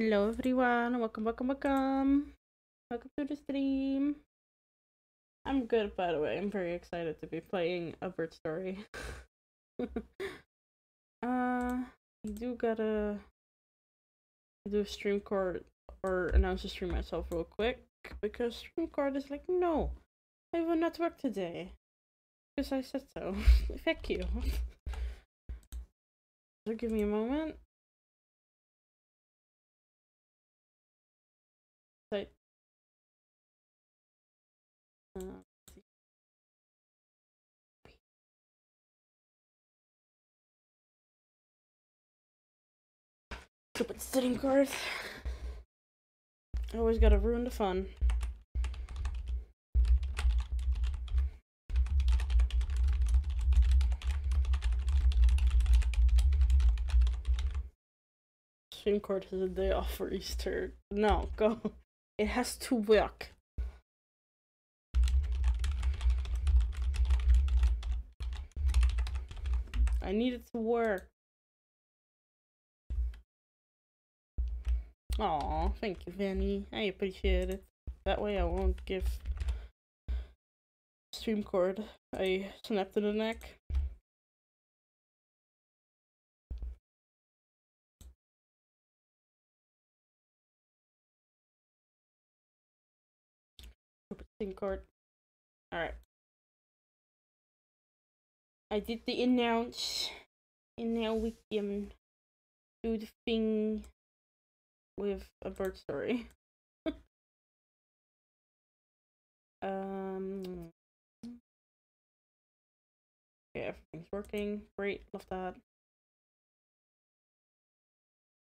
Hello everyone, welcome to the stream. I'm good, by the way. I'm very excited to be playing A Bird Story. I do stream cord or announce the stream myself real quick because stream cord is like, no, I will not work today because I said so. Thank you. So give me a moment. Stupid sitting cars. I always gotta ruin the fun. Stream court has a day off for Easter. No, go. It has to work. I need it to work. Aw, thank you, Vanny. I appreciate it. That way I won't give stream cord a snap to the neck. Stream cord. Alright. I did the announce, and now we can do the thing with A Bird Story. Okay, everything's working. Great, love that.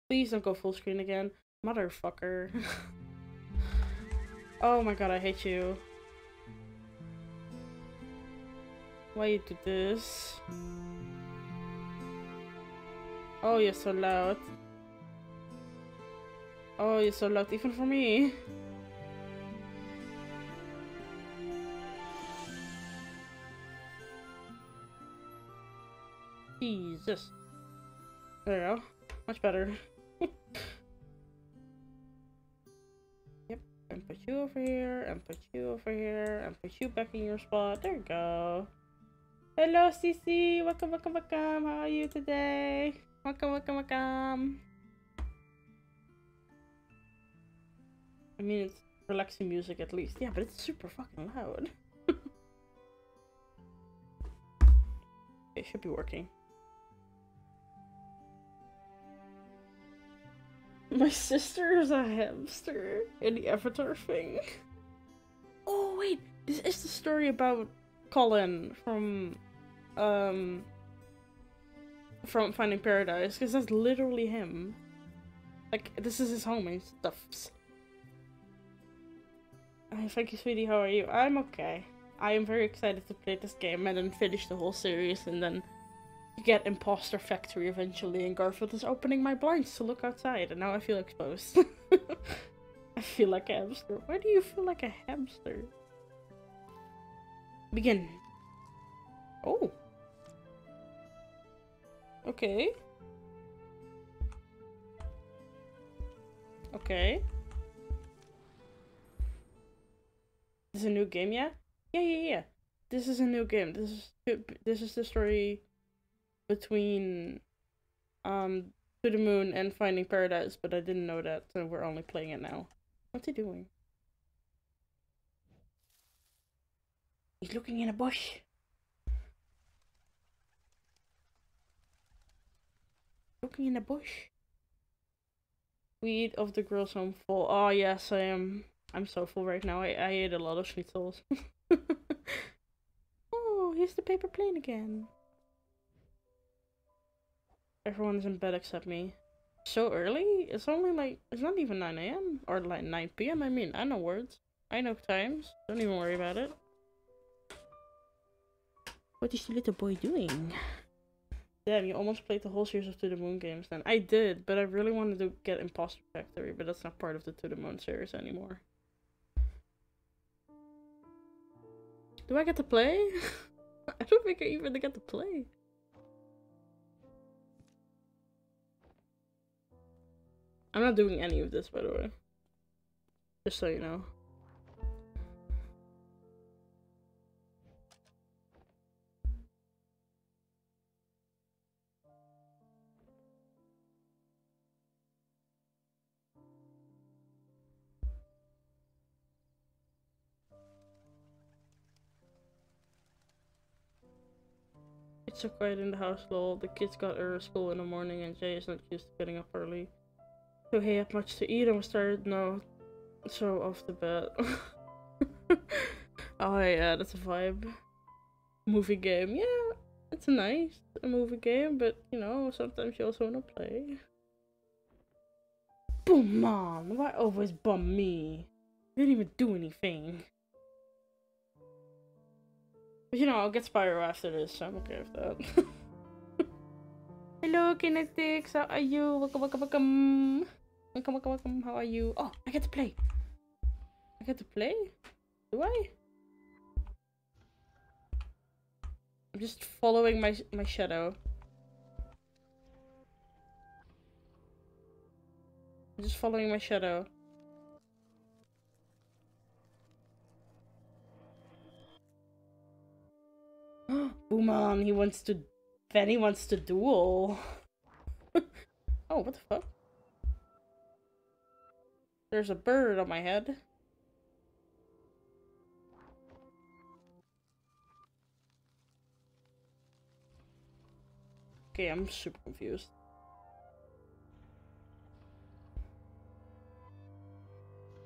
Please don't go full screen again. Motherfucker. Oh my god, I hate you. Why you do this? Oh, you're so loud. Oh, you're so loud even for me. Jesus. There you go. Much better. Yep, and put you over here, and put you over here, and put you back in your spot. There you go. Hello, Cece. Welcome. How are you today? Welcome. I mean, it's relaxing music at least. Yeah, but it's super fucking loud. It should be working. My sister is a hamster in the Avatar thing. Oh, wait. This is the story about Colin from Finding Paradise, because that's literally him. Like, this is his home and stuffs. Thank you, sweetie. How are you? I'm okay. I am very excited to play this game and then finish the whole series, and then you get Impostor Factory eventually, and Garfield is opening my blinds to look outside, and now I feel exposed. I feel like a hamster. Why do you feel like a hamster? Begin. Oh. Okay. Okay. This is a new game, yeah? Yeah. This is a new game. This is the story between To the Moon and Finding Paradise, but I didn't know that, so we're only playing it now. What's he doing? He's looking in a bush. Looking in a bush. Weed of the girls, I'm full. Oh yes, I am. I'm so full right now. I ate a lot of schnitzels. Oh, here's the paper plane again. Everyone's in bed except me. So early? It's only like, it's not even 9 a.m. or like 9 p.m. I mean, I know words. I know times. Don't even worry about it. What is the little boy doing? Damn, you almost played the whole series of To the Moon games then. I did, but I really wanted to get Impostor Factory, but that's not part of the To the Moon series anymore. Do I get to play? I don't think I even get to play. I'm not doing any of this, by the way. Just so you know. It's so quiet in the house, lol. The kids got out of school in the morning and Jay is not used to getting up early. So he had much to eat and was tired now. So off the bed. Oh yeah, that's a vibe. Movie game, yeah, it's nice, a movie game, but you know, sometimes you also wanna play. Boom, mom, why always bum me? You didn't even do anything. But you know, I'll get Spyro after this, so I'm okay with that. Hello, Kinetics, how are you? Welcome, welcome, welcome. Welcome, welcome, welcome. How are you? Oh, I get to play. I get to play? Do I? I'm just following my shadow. I'm just following my shadow. Boom on, he wants to... Fanny wants to duel. Oh, what the fuck? There's a bird on my head. Okay, I'm super confused.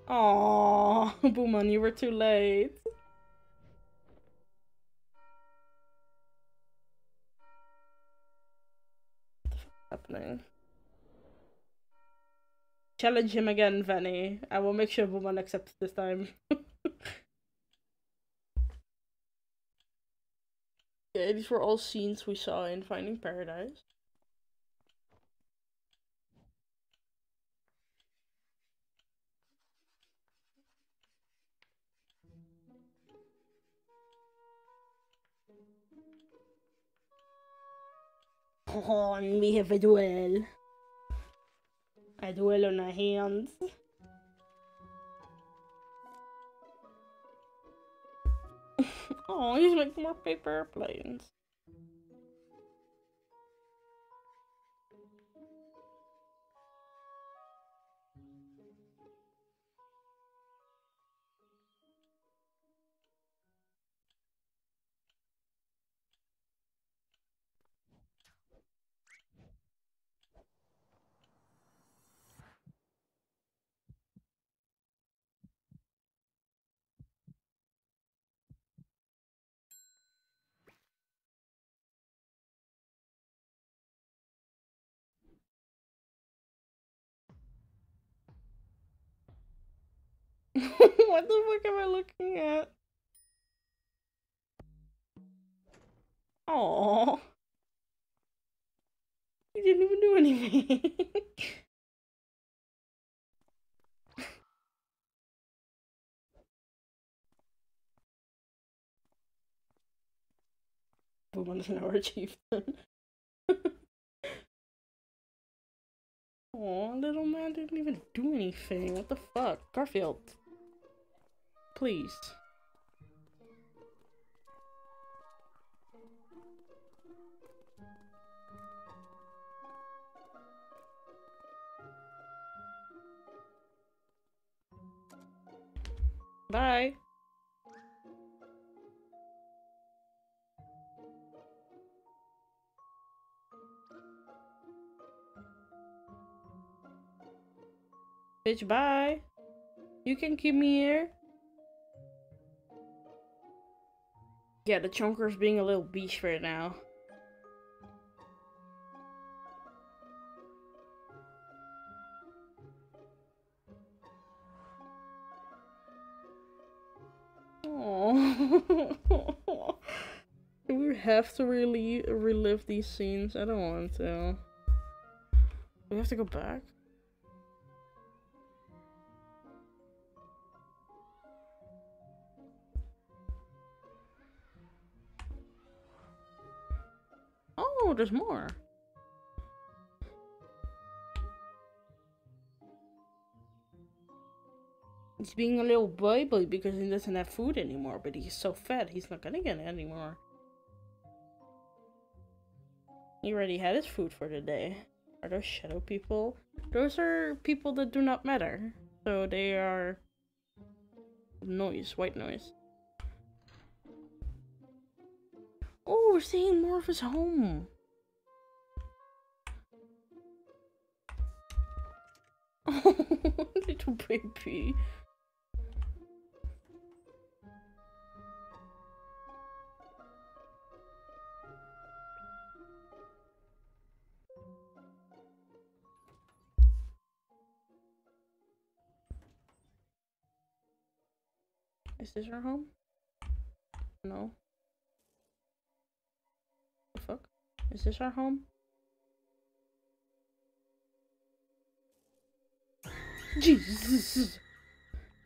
Aww, Booman, you were too late. What the fuck is happening? Challenge him again, Vanny. I will make sure Booman accepts this time. Yeah, these were all scenes we saw in Finding Paradise. Oh, and we have a duel. I duel on our hands. Oh, he's making more paper airplanes. What the fuck am I looking at? Aww. You didn't even do anything. Booman's an hour chieftain. Aw, little man didn't even do anything. What the fuck? Garfield. Please. Bye. Bitch, bye. You can keep me here. Yeah, the chunker is being a little beast right now. Aww. Do we have to really relive these scenes? I don't want to. Do we have to go back? Oh, there's more. He's being a little baby because he doesn't have food anymore, but he's so fat he's not gonna get it anymore. He already had his food for the day. Are those shadow people? Those are people that do not matter. So they are noise, white noise. Oh, we're seeing more of his home. Oh, little baby. Is this her home? No. The fuck? Is this our home? Jesus.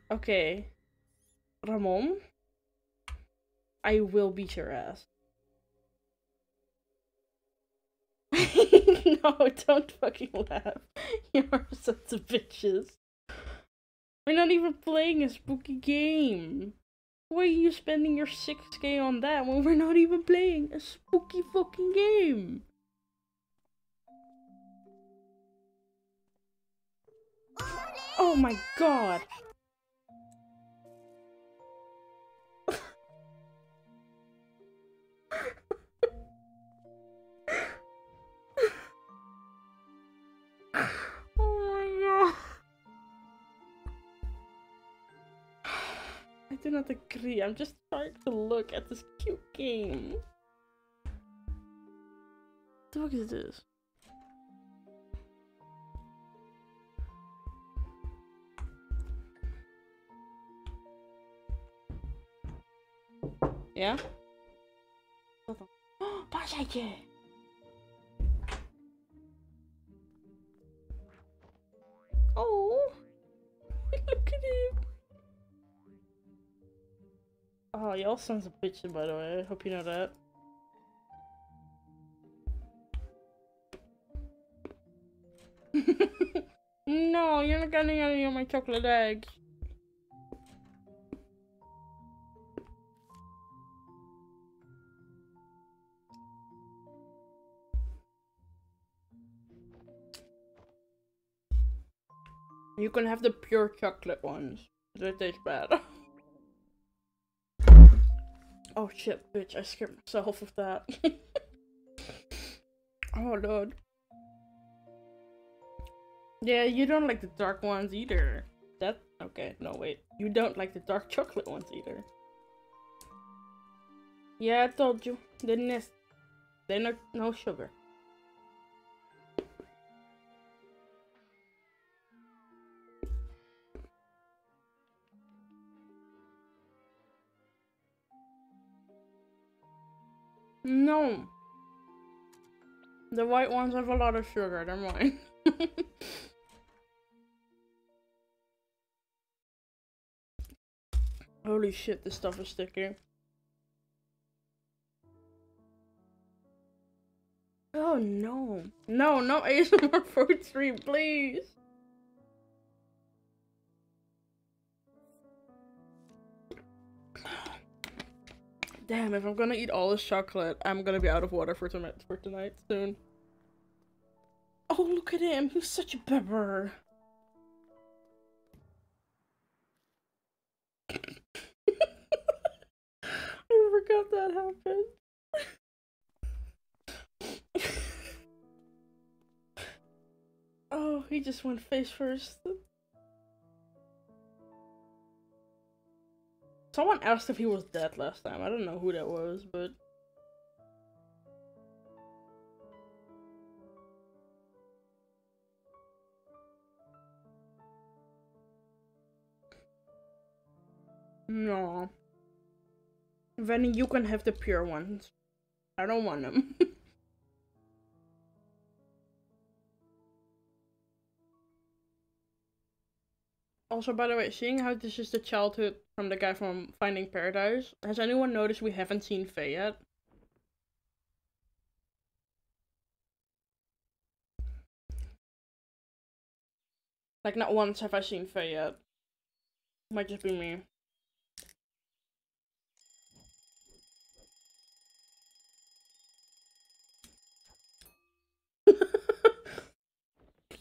Okay. Ramon, I will beat your ass. No, don't fucking laugh. You are such a bitches. We're not even playing a spooky game. Why are you spending your 6K on that when we're not even playing a spooky fucking game? Oh my god! Oh my god! I do not agree, I'm just trying to look at this cute game. What the fuck is this? Ja? Wat dan? Oh, paaseitje! Oh! Look at him! Oh, y'all sons of bitches, by the way. I hope you know that. No, you're not getting any of my chocolate eggs. You can have the pure chocolate ones. They taste bad. Oh shit, bitch, I scared myself of that. Oh lord. Yeah, you don't like the dark ones either. That, okay, no wait. You don't like the dark chocolate ones either. Yeah, I told you. The nest. They're not, no sugar. No, the white ones have a lot of sugar, they're mine. Holy shit, this stuff is sticky. Oh no, no, no ASMR food stream, please. Damn, if I'm gonna eat all this chocolate, I'm gonna be out of water for tonight soon. Oh, look at him. He's such a pepper. I forgot that happened. Oh, he just went face first. Someone asked if he was dead last time. I don't know who that was, but... No. Then you can have the pure ones. I don't want them. Also, by the way, seeing how this is the childhood from the guy from Finding Paradise, has anyone noticed we haven't seen Faye yet? Like, not once have I seen Faye yet. Might just be me.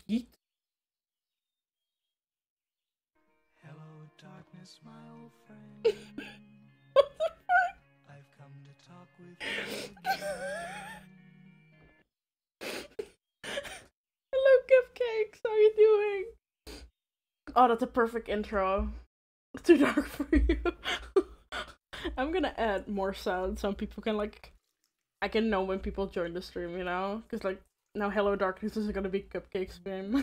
Yeet. Hello, darkness, my old friend. What the fuck? I've come to talk with you again. Hello, cupcakes. How are you doing? Oh, that's a perfect intro. It's too dark for you. I'm gonna add more sound so people can like, I can know when people join the stream, you know? Cause like, now Hello Darkness is gonna be Cupcake Stream.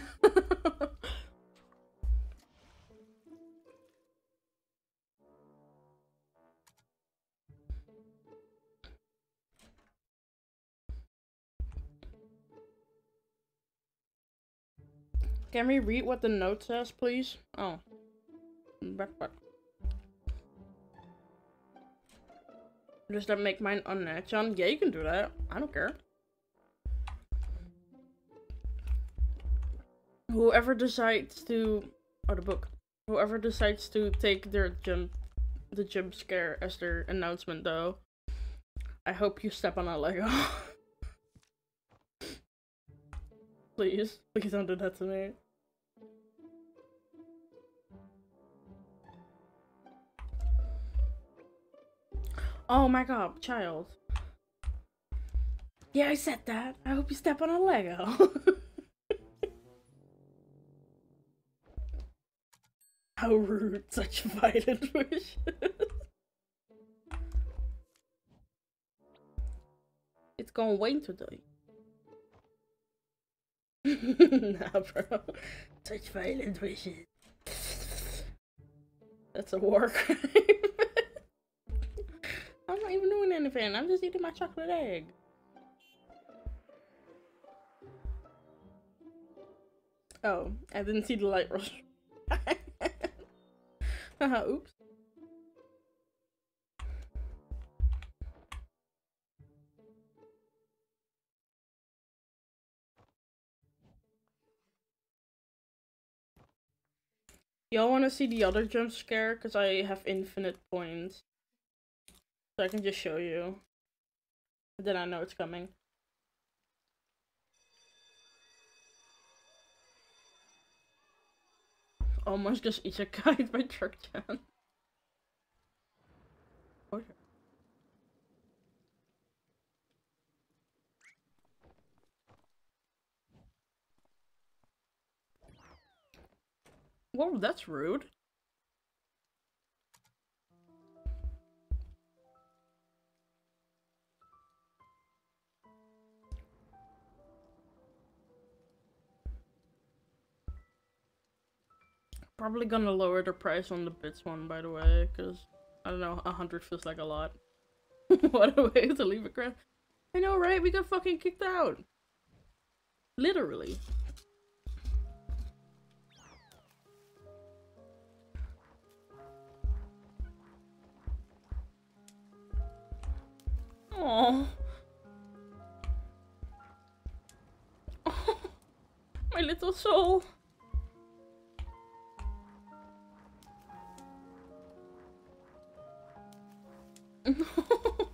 Can we read what the note says, please? Oh. Backpack. Does that make mine unnatural? Yeah, you can do that. I don't care. Whoever decides to, oh, the book. Whoever decides to take their jump scare as their announcement, though, I hope you step on a Lego. Please, please don't do that to me. Oh my god, child. Yeah, I said that. I hope you step on a Lego. How rude, such violent wishes. It's gonna rain today. Nah, bro. Such violent wishes. That's a war crime. I'm not even doing anything. I'm just eating my chocolate egg. Oh, I didn't see the light rush. Haha, oops. Y'all want to see the other jump scare? Because I have infinite points. So I can just show you. And then I know it's coming. Almost just eats a kite by Truck-chan. Okay. Whoa, that's rude. Probably gonna lower the price on the bits one, by the way, because I don't know, 100 feels like a lot. What a way to leave a crap. I know, right? We got fucking kicked out. Literally. Aww. Oh, my little soul.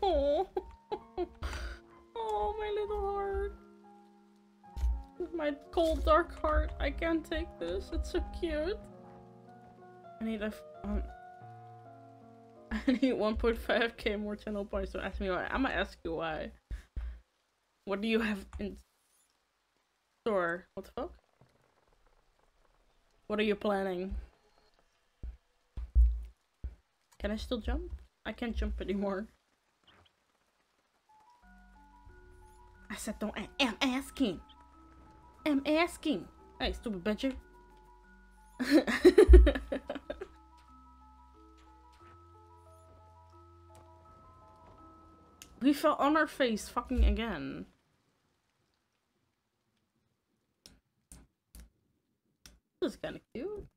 Oh, my little heart. My cold, dark heart. I can't take this. It's so cute. I need a. I need 1.5k more channel points. Don't ask me why. I'm gonna ask you why. What do you have in store? What the fuck? What are you planning? Can I still jump? I can't jump anymore. I said don't. I'm asking. I'm asking. Hey, stupid bitch. We fell on our face fucking again. This is kinda cute.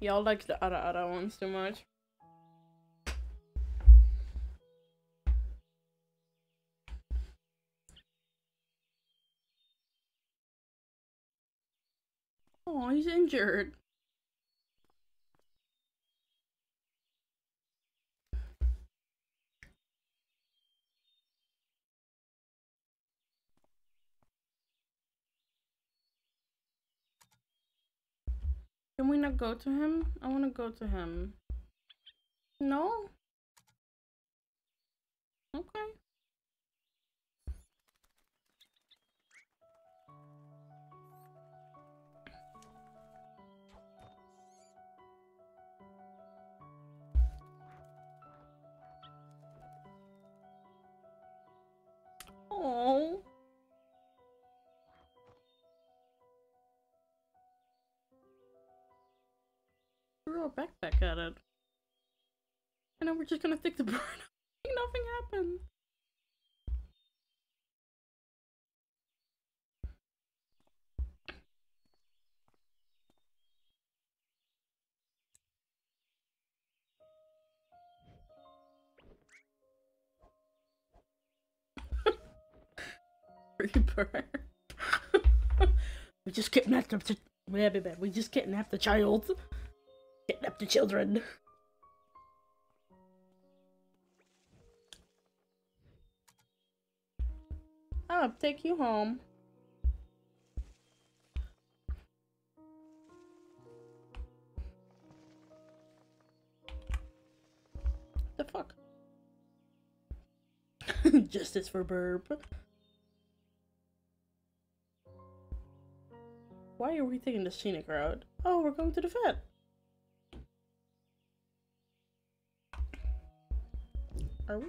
Y'all like the other ones too much. Oh, he's injured. Can we not go to him? I want to go to him. No? Okay. Oh. Threw our backpack at it. And then we're just gonna stick the bird up. Nothing happened. We just kidnapped the child. Kidnapped the children. I'll take you home. The fuck? Justice for Burb. Why are we taking the scenic route? Oh, we're going to the vet. Are we?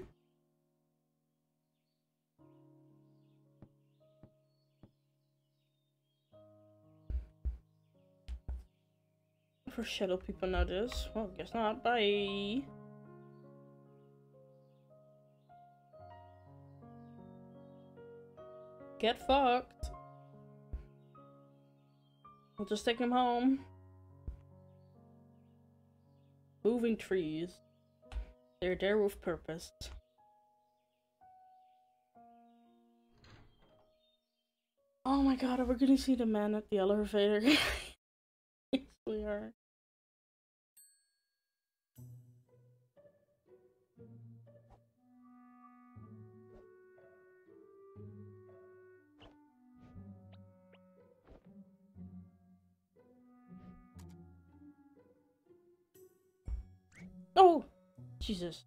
For shadow people know this. Well, guess not. Bye. Get fucked. We'll just take him home. Moving trees. They're there with purpose. Oh my god, are we gonna see the man at the elevator? Yes, we are. Oh, Jesus.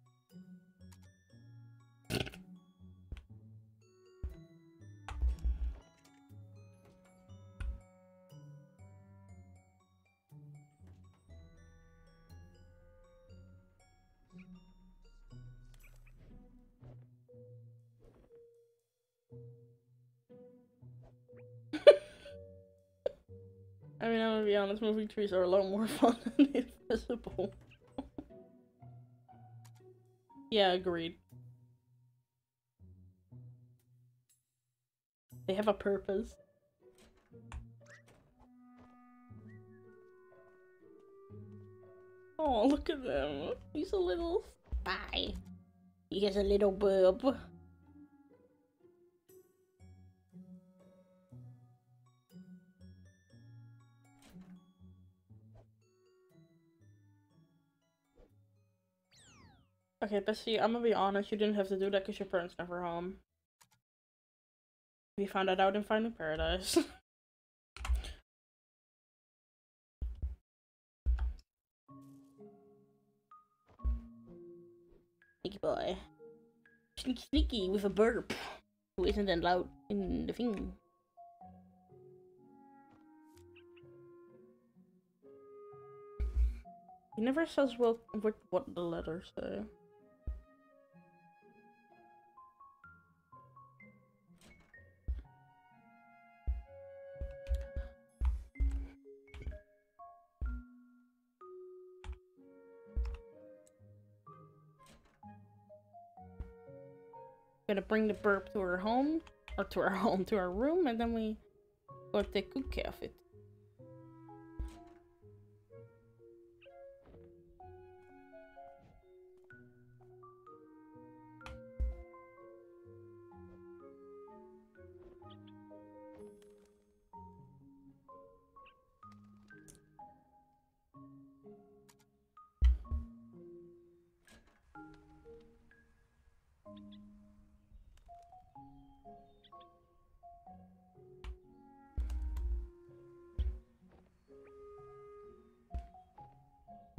I mean, I'm gonna be honest, moving trees are a lot more fun than the invisible. Yeah, agreed. They have a purpose. Oh, look at him. He's a little spy. He has a little boob. Okay, Bessie, I'm gonna be honest, you didn't have to do that because your parents never home. We found that out in Finding Paradise. Sneaky boy. Sneaky sneaky with a burp. Who isn't that loud in the thing? He never says what the letters say. Gonna bring the burp to her home, or to our room, and then we go take good care of it.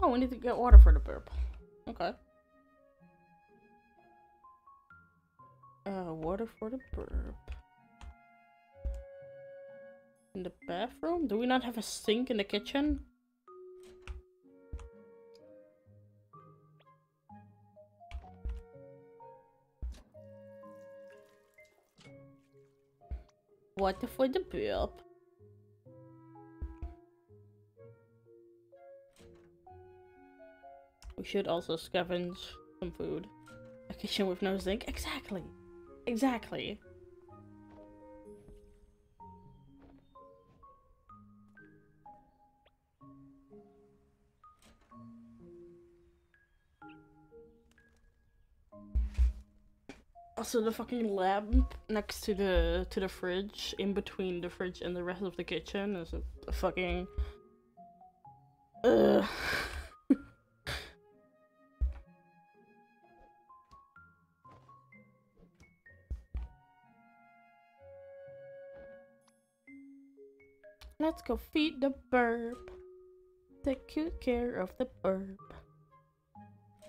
Oh, we need to get water for the purple. Okay. Water for the burp. In the bathroom? Do we not have a sink in the kitchen? Water for the burp. We should also scavenge some food. A kitchen with no sink? Exactly! Exactly. Also, the fucking lamp next to the fridge, in between the fridge and the rest of the kitchen, is a fucking. Ugh. Let's go feed the burp. Take good care of the burp.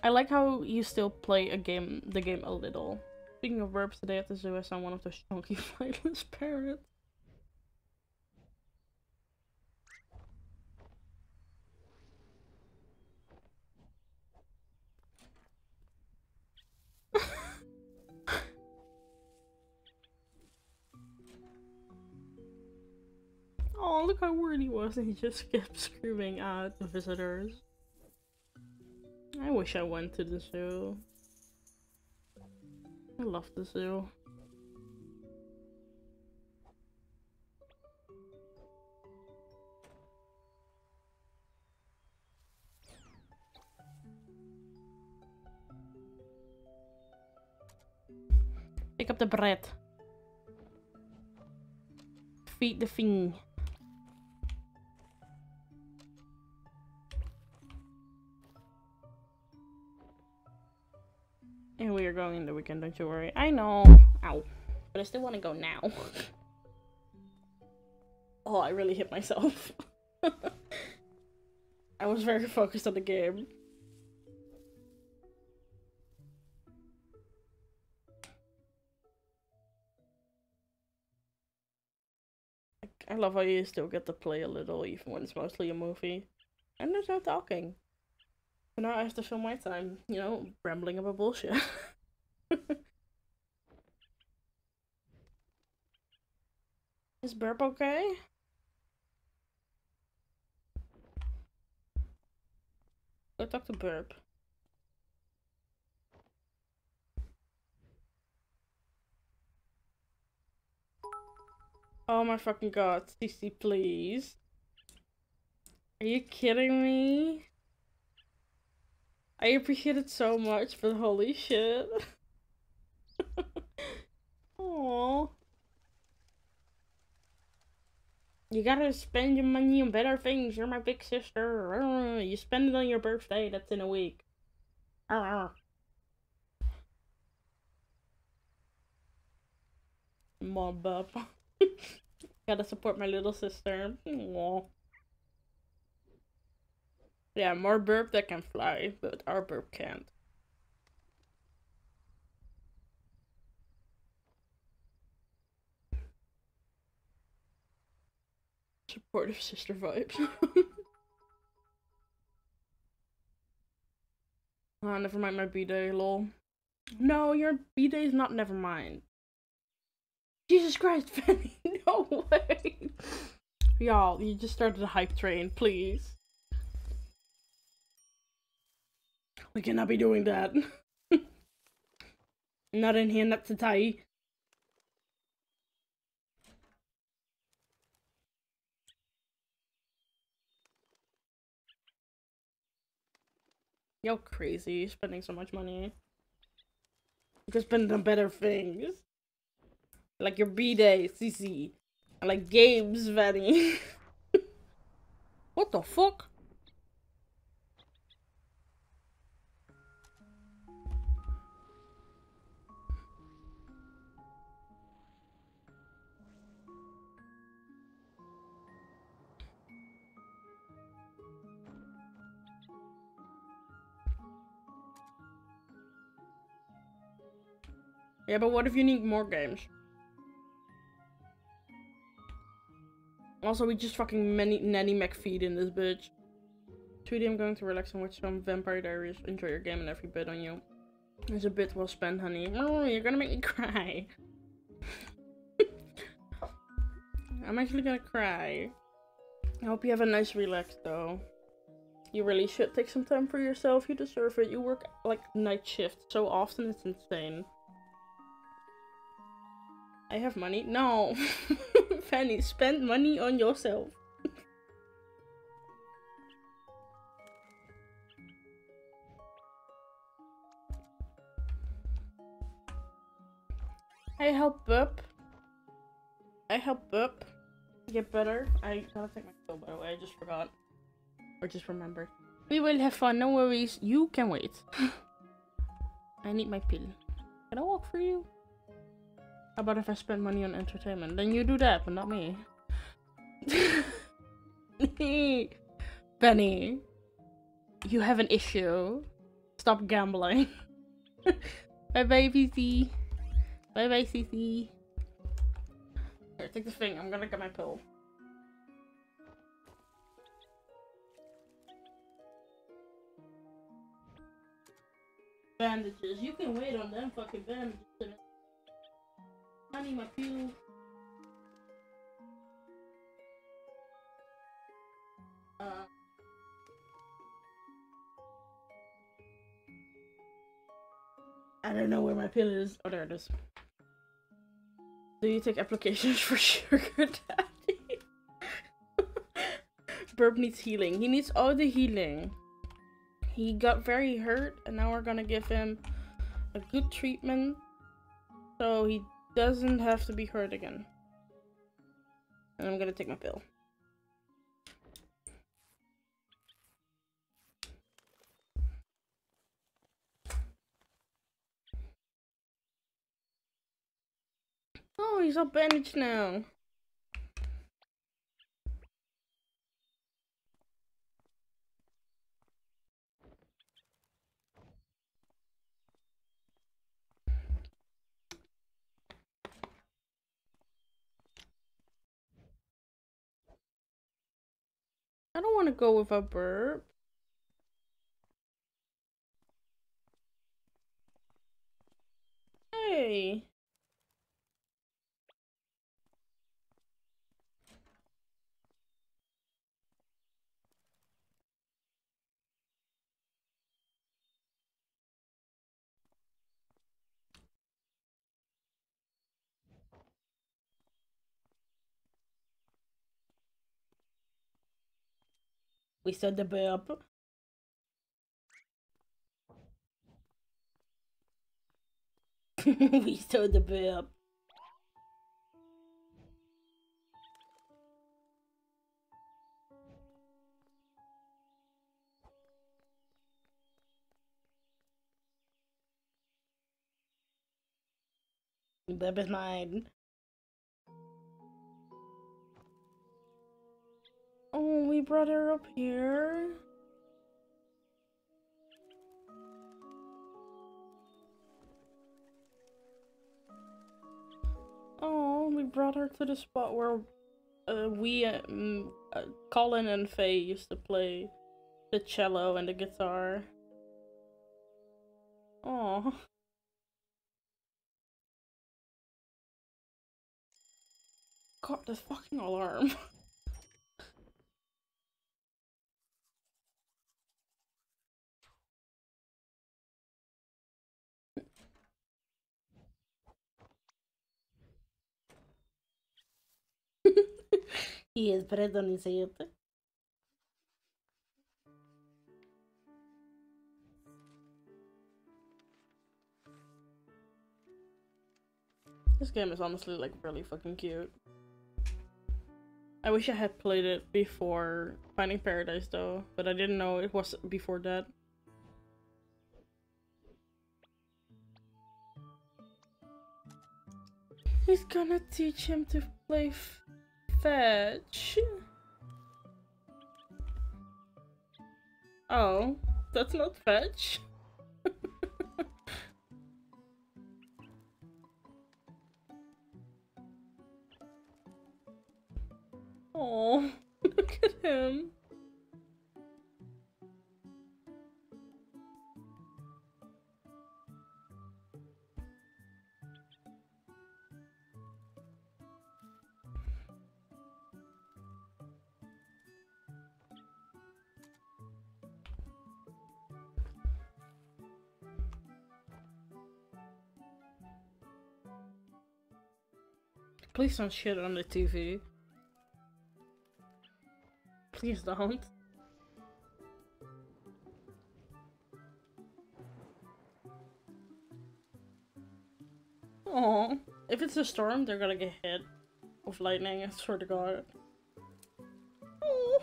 I like how you still play the game a little. Speaking of burps, today at the zoo I saw one of those chunky flightless parrots. Oh, look how worried he was, and he just kept screaming at the visitors. I wish I went to the zoo. I love the zoo. Pick up the bread. Feed the thing. And we are going in the weekend, don't you worry. I know. Ow. But I still want to go now. Oh, I really hit myself. I was very focused on the game. I love how you still get to play a little, even when it's mostly a movie. And there's no talking. So now I have to fill my time, you know, rambling about bullshit. Is burp okay? Go talk to burp. Oh my fucking god, CC please. Are you kidding me? I appreciate it so much, but holy shit. Aww. You gotta spend your money on better things. You're my big sister. You spend it on your birthday. That's in a week. Mom, bub. Gotta support my little sister. Aww. Yeah, more burp that can fly, but our burp can't. Supportive sister vibes. Ah, never mind my b-day, lol. No, your b-day is not never mind. Jesus Christ, Fanny, no way! Y'all, you just started a hype train, please. We cannot be doing that. Not in here, not today. You're crazy, spending so much money. You could spend on better things. Like your b-day, CC. I like games, Vanny. What the fuck? Yeah, but what if you need more games? Also, we just fucking Nanny McFeed in this bitch. 2D, I'm going to relax and watch some Vampire Diaries. Enjoy your game and every bit on you. It's a bit well spent, honey. Oh, you're gonna make me cry. I'm actually gonna cry. I hope you have a nice relax, though. You really should take some time for yourself. You deserve it. You work, like, night shift so often. It's insane. I have money? No. Fanny, spend money on yourself. I help up. Get better. I gotta take my pill, by the way. I just forgot. Or just remembered. We will have fun. No worries. You can wait. I need my pill. Can I walk for you? How about if I spend money on entertainment? Then you do that, but not me. Benny, you have an issue. Stop gambling. Bye-bye, VC. Bye-bye, CC. Here, take the thing. I'm gonna get my pill. Bandages. You can wait on them fucking bandages. I need my pill. I don't know where my pill is. Oh, there it is. Do you take applications for sugar daddy? Burp needs healing. He needs all the healing. He got very hurt and now we're gonna give him a good treatment so he doesn't have to be hurt again. And I'm gonna take my pill. Oh, he's all bandaged now. I don't want to go with a burp. Hey. We saw the burp. We saw the burp. The burp is mine. Oh, we brought her up here. Oh, we brought her to the spot where Colin and Faye used to play the cello and the guitar. Oh. God, the fucking alarm. He is bread on his head. This game is honestly like really fucking cute. I wish I had played it before Finding Paradise though, but I didn't know it was before that. He's gonna teach him to play fetch. Oh, that's not fetch. Oh, look at him. Please don't shit on the TV. Please don't. Oh, if it's a storm, they're gonna get hit with lightning, I swear to God. Oh.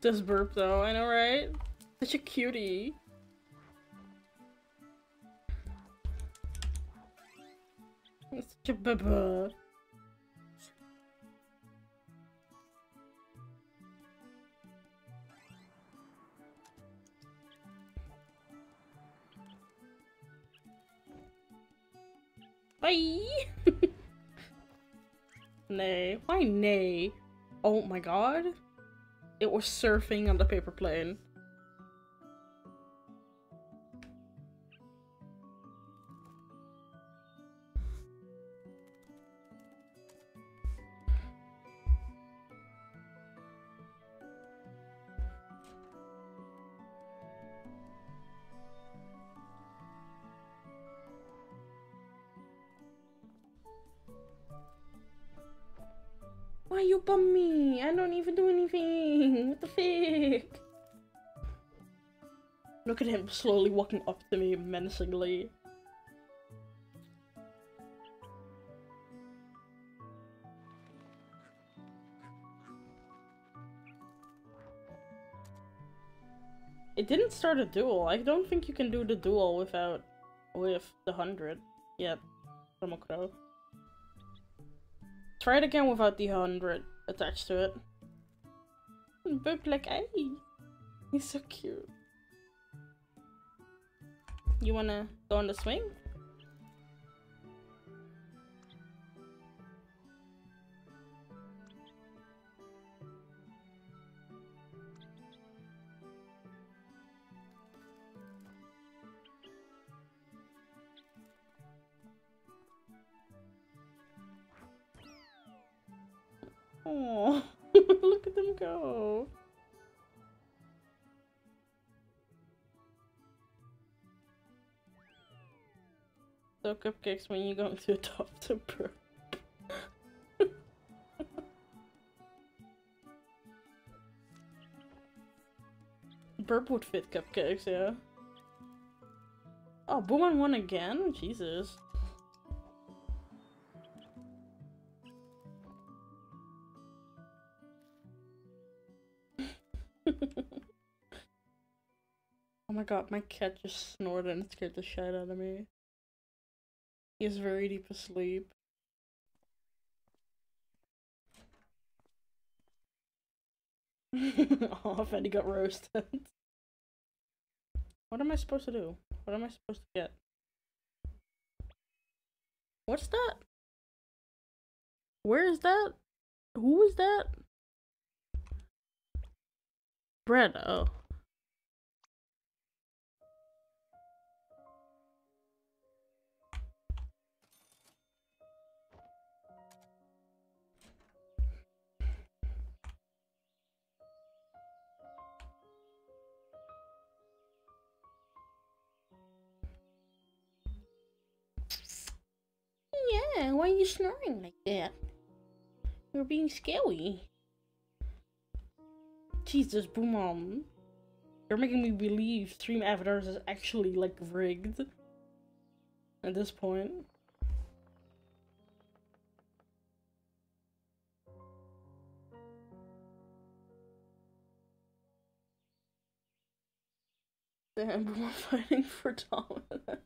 This burp though, I know, right? Such a cutie. Such a baba. Bye. Nay. Why nay? Oh my God. It was surfing on the paper plane. Why you bum me? I don't even do anything. What the fuck? Look at him slowly walking up to me menacingly. It didn't start a duel. I don't think you can do the duel with the 100 yet. From a crow. Try it again without the 100 attached to it. Boop like I. He's so cute. You wanna go on the swing? Oh, look at them go. So cupcakes, when you going to adopt a bird. Burp would fit cupcakes, yeah. Oh, Booman won again? Jesus. Oh my God, my cat just snorted and scared the shit out of me. He is very deep asleep. Oh, Fanny got roasted. What am I supposed to do? What am I supposed to get? What's that? Where is that? Who is that? Bread, oh. Yeah, why are you snoring like that? You're being scary. Jesus, Boom Mom. You're making me believe Stream Avatars is actually, like, rigged. At this point. Damn, we're fighting for dominance.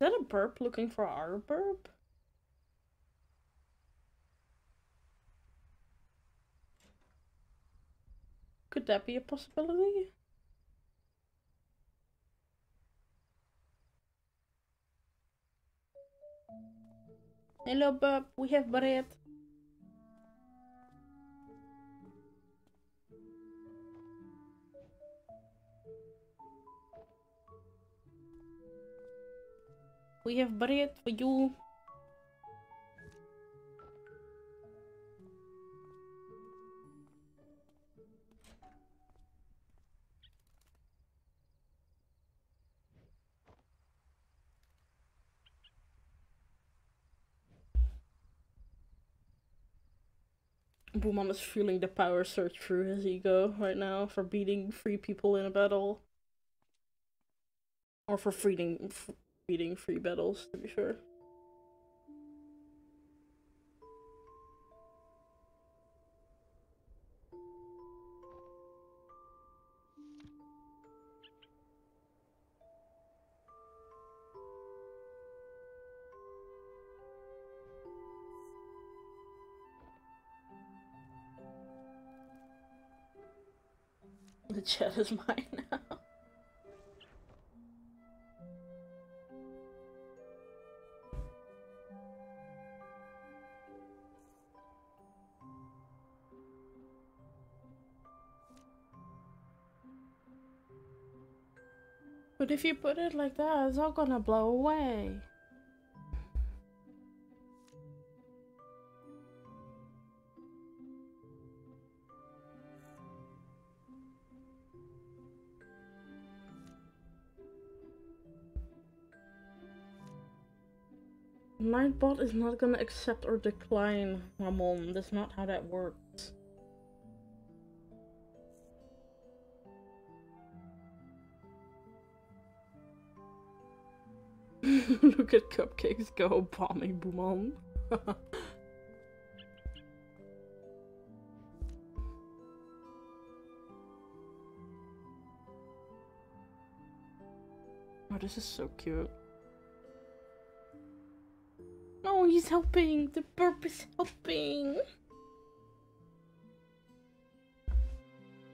Is that a burp looking for our burp? Could that be a possibility? Hello, burp. We have bread. We have bread for you. Boo Mom is feeling the power surge through his ego right now for beating three people in a battle. Or for freeing... beating free battles, to be sure. The chat is mine now. But if you put it like that, it's all gonna blow away. Nightbot is not gonna accept or decline, Ramon. That's not how that works. Look at Cupcakes go bombing Boomon. Oh, this is so cute. Oh, he's helping! The burp is helping!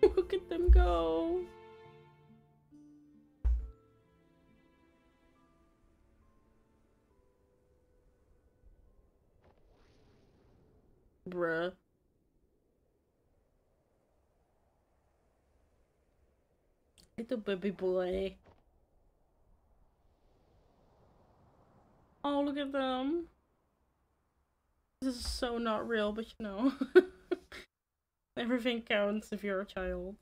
Look at them go! Bruh. Little baby boy. Oh, look at them. This is so not real, but you know. Everything counts if you're a child.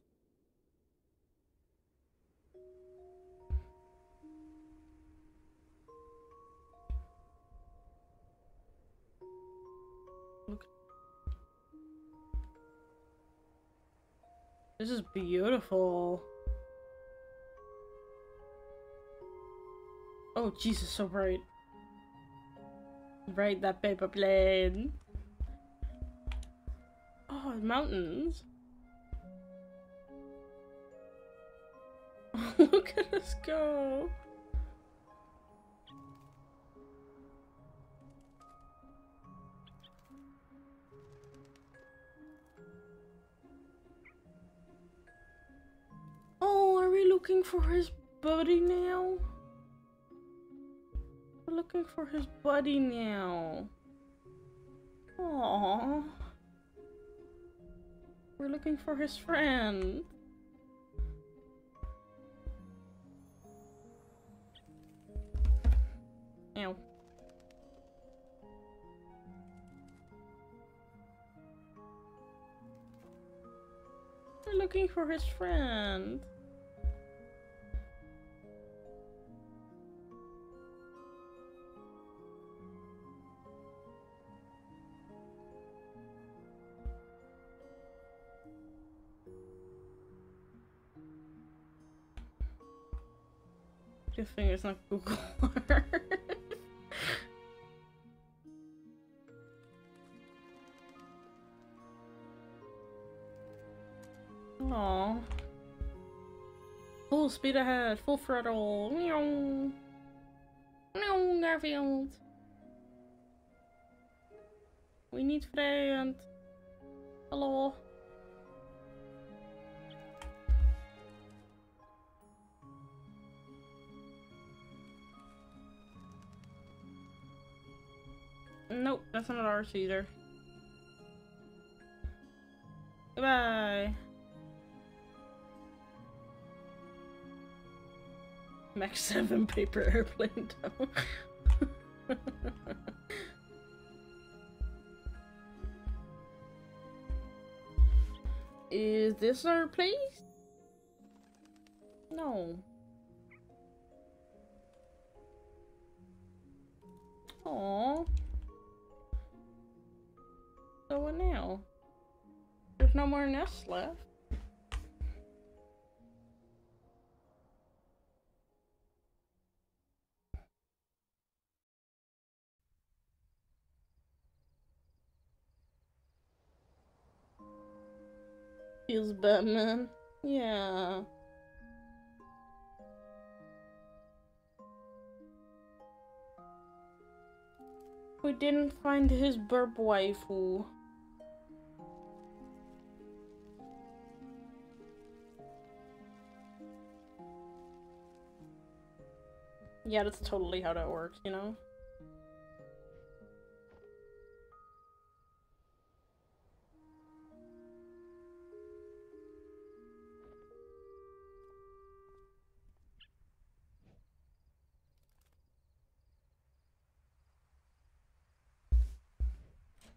This is beautiful. Oh, Jesus, so bright. Bright, that paper plane. Oh, mountains. Look at us go. Looking for his buddy now. We're looking for his buddy now. Aww. We're looking for his friend. Ow. We're looking for his friend. Two fingers, not Google. Aww. Full speed ahead, full throttle. Meow. Meow, Garfield. We need friend. Hallo. Nope, that's not ours either. Goodbye. Mach 7 paper airplane dough. Is this our place? No. Aww. So what now? There's no more nests left. Feels bad, man. Yeah. We didn't find his burp waifu. Yeah, that's totally how that works, you know?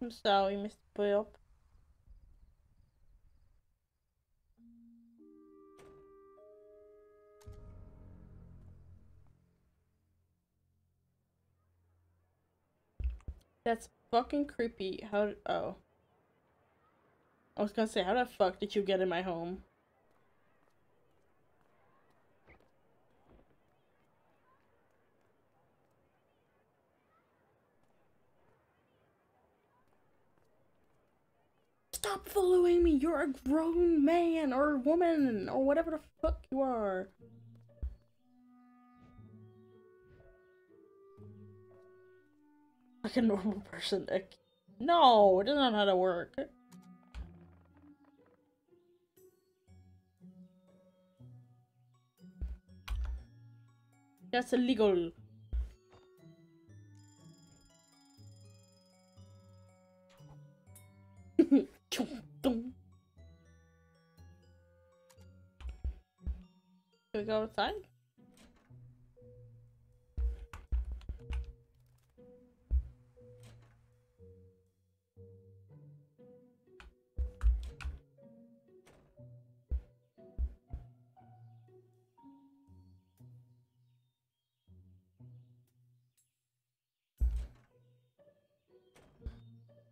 I'm sorry, Mr. Burp. That's fucking creepy. How did— oh. I was gonna say, how the fuck did you get in my home? Stop following me! You're a grown man or woman or whatever the fuck you are. Like a normal person. No, it doesn't know how to work. That's illegal. Can we go outside?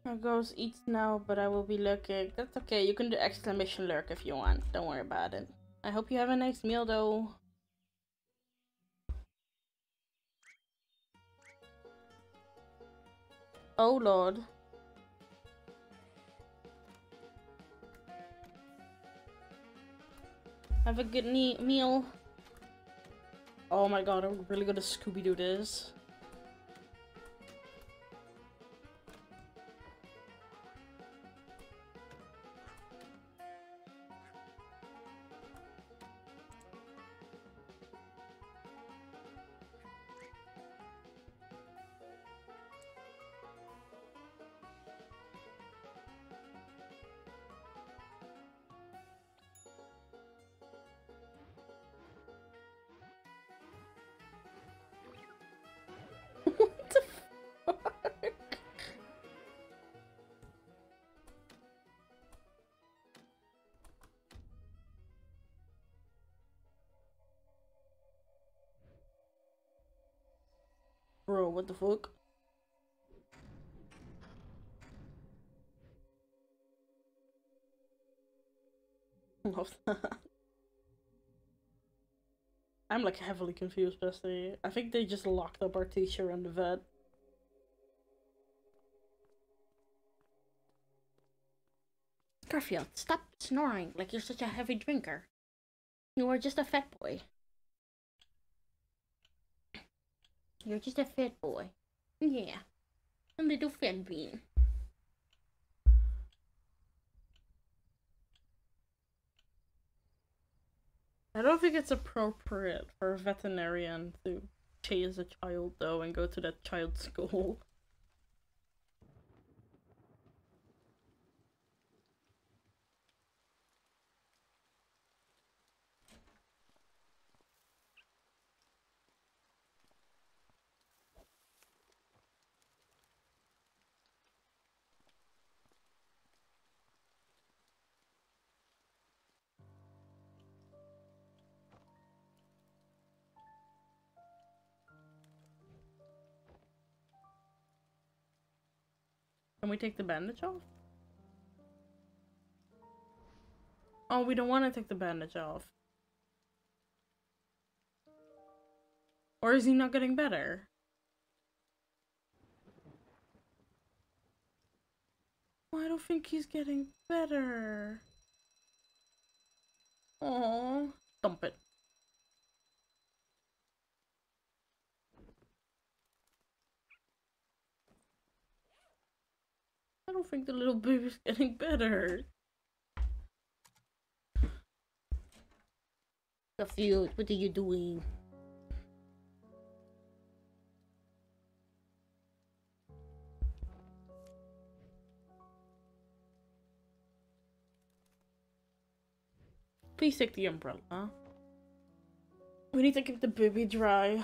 My ghost eats now, but I will be lurking. That's okay, you can do exclamation lurk if you want. Don't worry about it. I hope you have a nice meal though. Oh lord. Have a good meal. Oh my god, I'm really gonna Scooby-Doo this. Bro, what the fuck? Love that. I'm like heavily confused, bestie. I think they just locked up our teacher and the vet. Garfield, stop snoring like you're such a heavy drinker. You are just a fat boy. You're just a fat boy. Yeah. A little fat bean. I don't think it's appropriate for a veterinarian to chase a child, though, and go to that child's school. Can we take the bandage off? Oh, we don't want to take the bandage off. Or is he not getting better? Oh, I don't think he's getting better. Oh, dump it. I don't think the little baby's getting better. Garfield, what are you doing? Please take the umbrella. We need to keep the baby dry.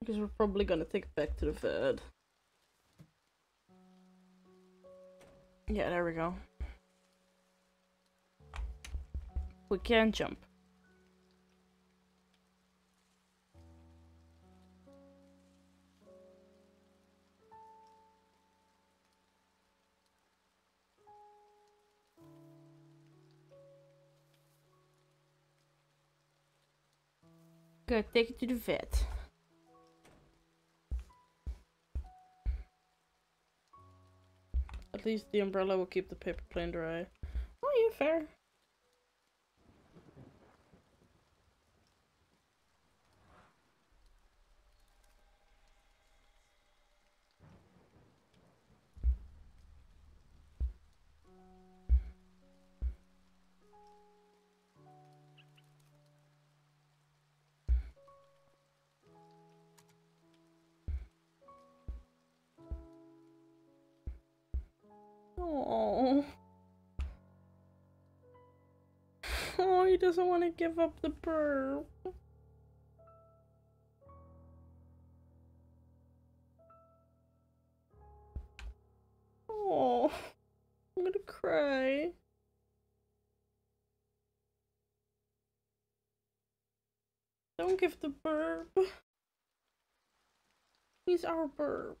Because we're probably gonna take it back to the vet. Yeah, there we go. We can jump. Good, take it to the vet. At least the umbrella will keep the paper plane dry. Oh, yeah, fair. Oh. Oh, he doesn't want to give up the burp. Oh, I'm gonna cry. Don't give the burp. He's our burp.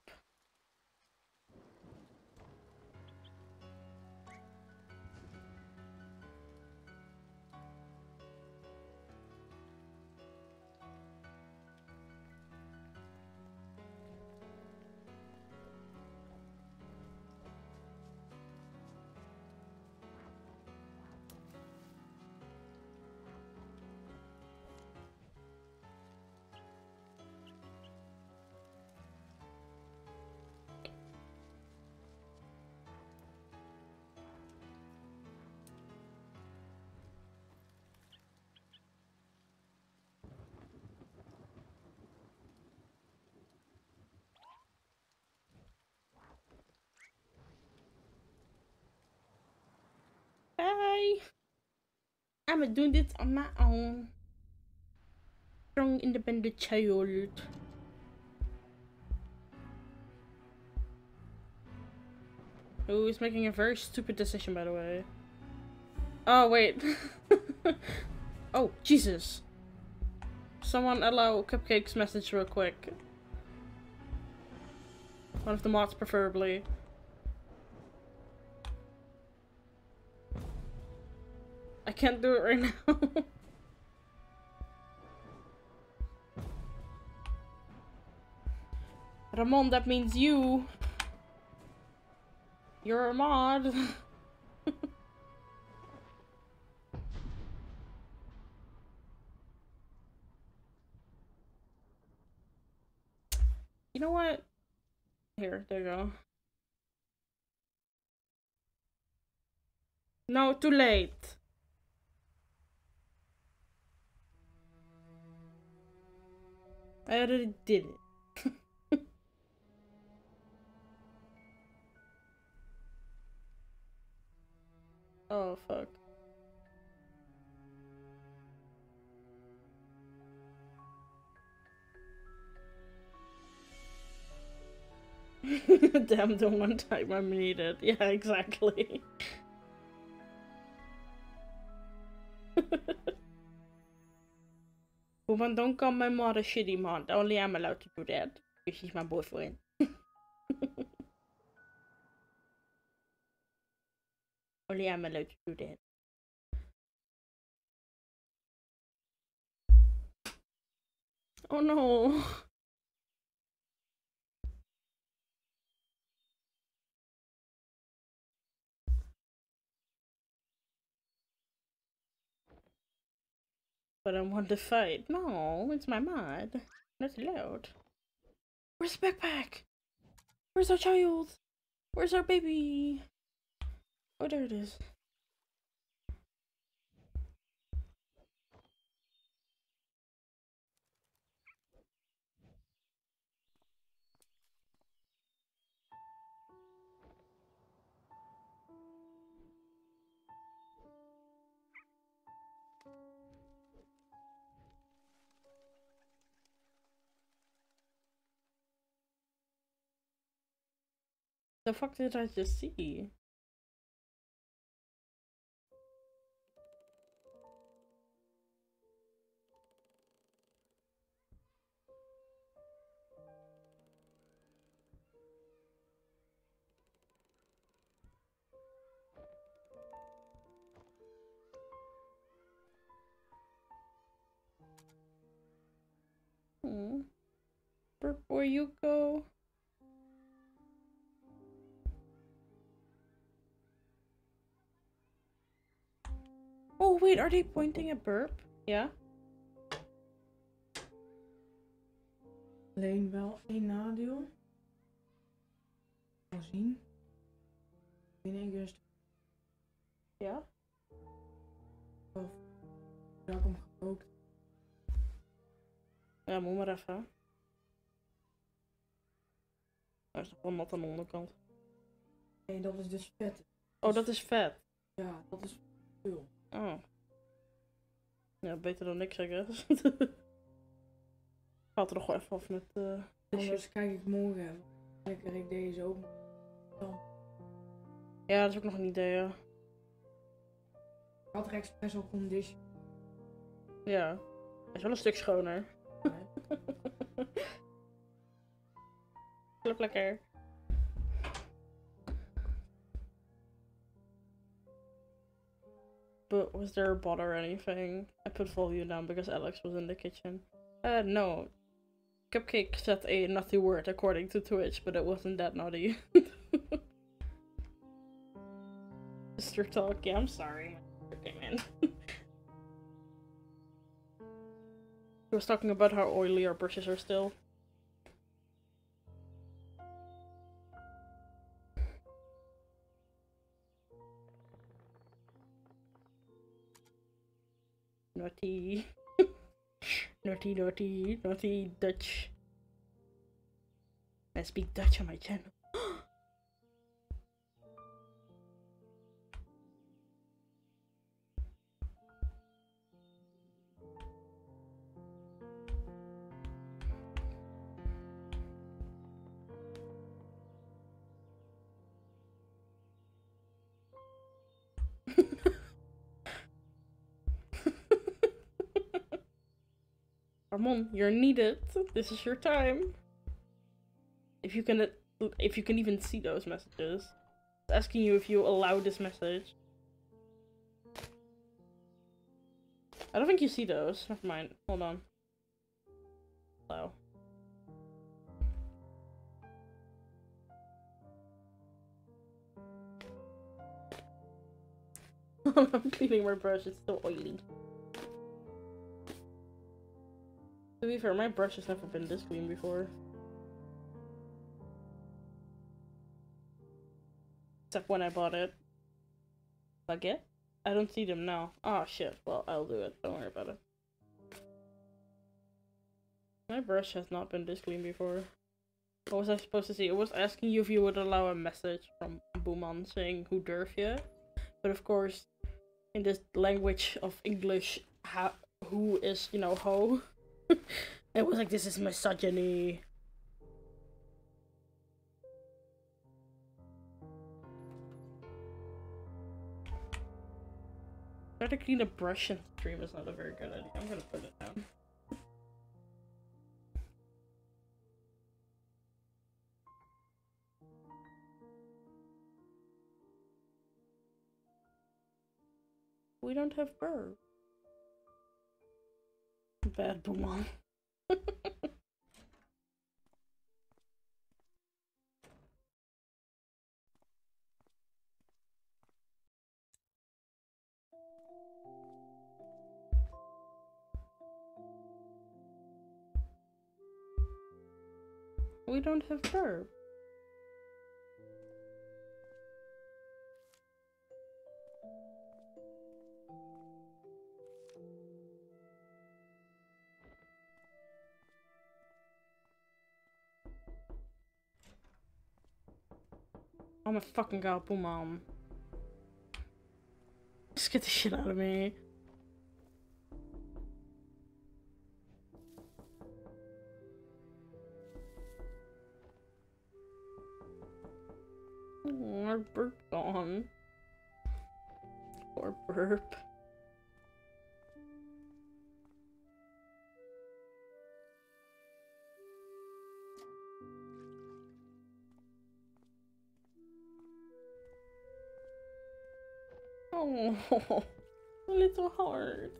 I'm doing this on my own. Strong, independent child. Oh, he's making a very stupid decision, by the way. Oh, wait. Oh, Jesus. Someone allow Cupcake's message real quick. One of the mods, preferably. I can't do it right now. Ramon, that means you. You're a mod. You know what? Here, there you go. No, too late. I already did it. Oh, fuck. Damn, the one time I'm needed. Yeah, exactly. Woman, don't call my mod a shitty mod. Only I'm allowed to do that. Because she's my boyfriend. Only I'm allowed to do that. Oh no. But I want to fight. No, it's my mod. Not allowed. Where's the backpack? Where's our child? Where's our baby? Oh, there it is. The fuck did I just see? Before you go. Oh wait, are they pointing at burp? Yeah. Alleen wel één nadeel. Zal zien. In één keer. Ja. Of daar komt gekookt. Ja, moet maar even. Daar is nog wel nat aan de onderkant. Nee, dat is dus vet. Oh, dat is vet. Ja, dat is veel. Oh. Ja, beter dan niks, I guess. Gaat er nog wel even af met... Anders kijk ik morgen. Dan krijg ik deze ook. Dan. Ja, dat is ook nog een idee, ja. Ik had er expres op een dish. Ja. Hij is wel een stuk schoner. Nee. Klap lekker. But was there a bottle or anything? I put volume down because Alex was in the kitchen. No. Cupcake said a naughty word according to Twitch, but it wasn't that naughty. Mr. Talk, yeah, I'm sorry. Okay, man. He was talking about how oily our brushes are still. Naughty. Naughty, naughty, naughty Dutch. I speak Dutch on my channel. Ramon, you're needed. This is your time. If you can even see those messages. It's asking you if you allow this message. I don't think you see those. Never mind. Hold on. Hello. I'm cleaning my brush, it's so oily. To be fair, my brush has never been this clean before. Except when I bought it. Like it? I don't see them now. Oh shit, well I'll do it, don't worry about it. My brush has not been this clean before. What was I supposed to see? It was asking you if you would allow a message from Booman saying who durf je? But of course, in this language of English, who is, you know, ho. It was like, this is misogyny. Try to clean a brush in the stream is not a very good idea. I'm gonna put it down. We don't have bird. Bad Boomer. We don't have burp. I'm a fucking gobble mom. Just get the shit out of me. Our burp gone. Poor burp. Oh, a little hard.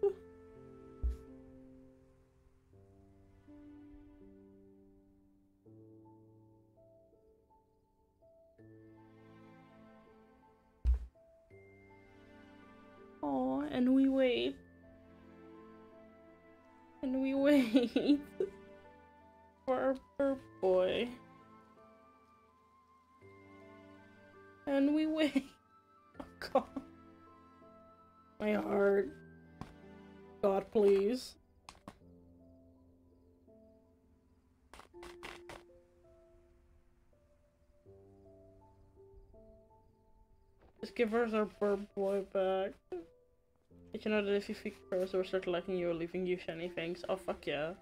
Oh, and we wait. And we wait for our burp boy. And we wait. Oh God. My heart. God, please. Just give us our burp boy back. Did you know that if you fix first or start liking you or leaving you shiny things? Oh fuck yeah.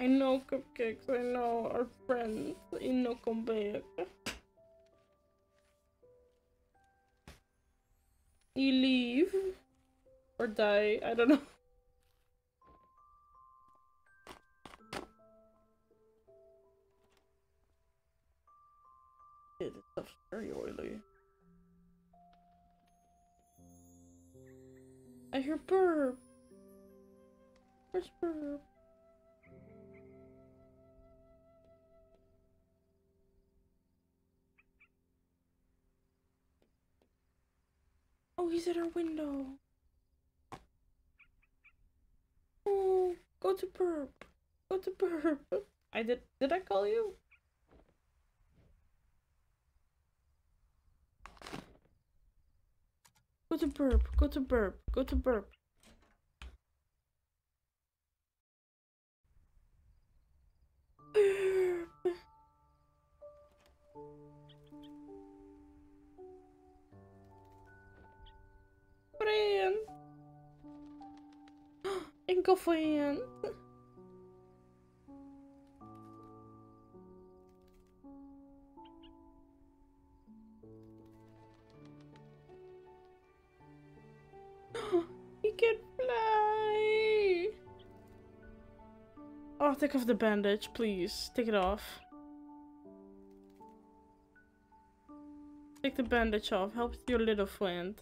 I know cupcakes, I know our friends, I know come back. You leave or die, I don't know. Yeah, this stuff's very oily. I hear burp. Where's burp? Oh, he's at our window. Oh, go to burp. Go to burp. Did I call you? Go to burp, go to burp, go to burp. Burp. Friend. Enkel friend. He can fly! Oh, take off the bandage, please. Take it off. Take the bandage off. Help your little friend.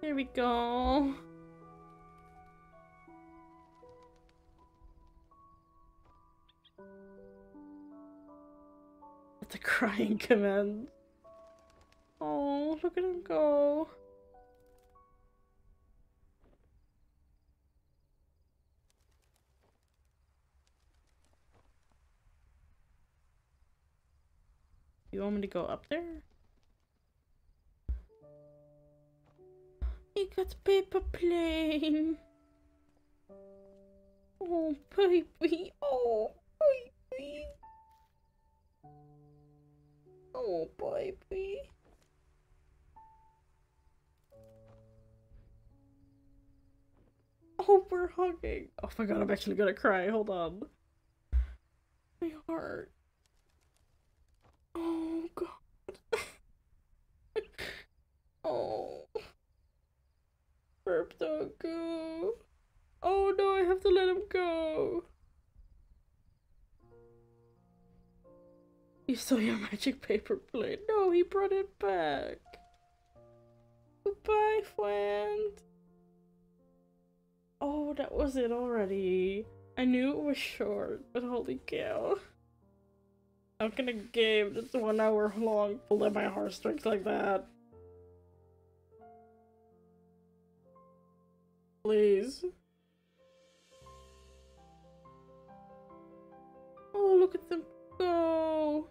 There we go. That's a crying command. Oh, look at him go. You want me to go up there? He got paper plane. Oh, baby. Oh, baby. Oh, baby. Oh, we're hugging. Oh my god, I'm actually gonna cry. Hold on. My heart. Oh god. Oh. Burp, don't go. Oh no, I have to let him go. You saw your magic paper plane. No, he brought it back. Goodbye, friend. Oh, that was it already. I knew it was short, but holy cow. How can a game that's 1 hour long pull at my heartstrings like that? Please. Oh, look at them go.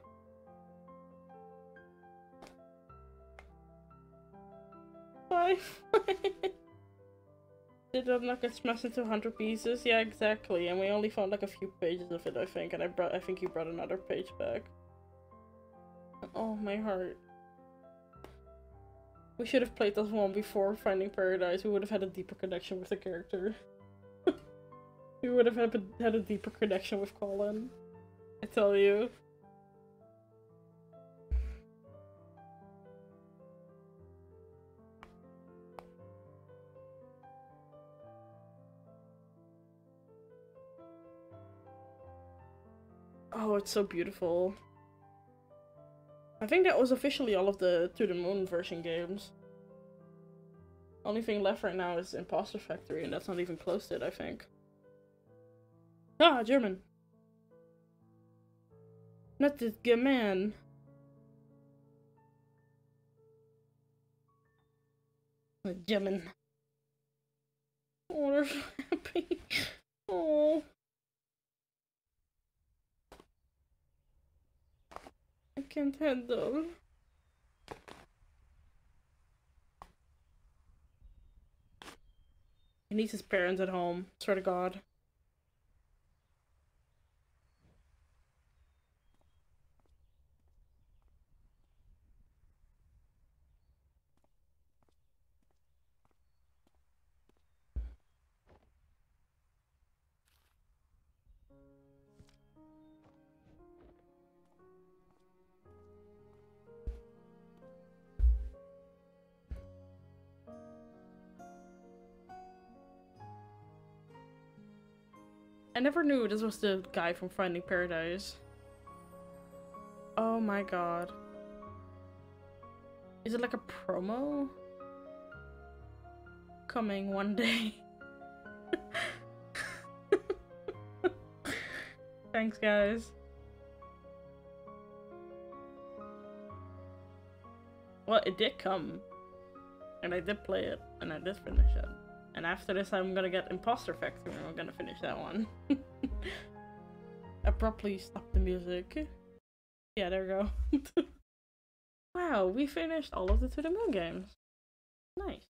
Bye. Did them like get smashed into 100 pieces? Yeah, exactly. And we only found like a few pages of it, I think. And I think you brought another page back. Oh, my heart. We should have played this one before Finding Paradise. We would have had a deeper connection with the character. We would have had a deeper connection with Colin. I tell you. Oh, it's so beautiful. I think that was officially all of the To the Moon version games. Only thing left right now is Impostor Factory, and that's not even close to it, I think. Ah, German. Not this good man. German. Oh, they're so happy. Oh. I can't handle. He needs his parents at home, swear to God. I never knew this was the guy from Finding Paradise. Oh my god. Is it like a promo? Coming one day. Thanks, guys. Well, it did come. And I did play it. And I did finish it. And after this, I'm gonna get Impostor Factory and we're gonna finish that one. Abruptly stop the music. Yeah, there we go. Wow, we finished all of the To the Moon games. Nice.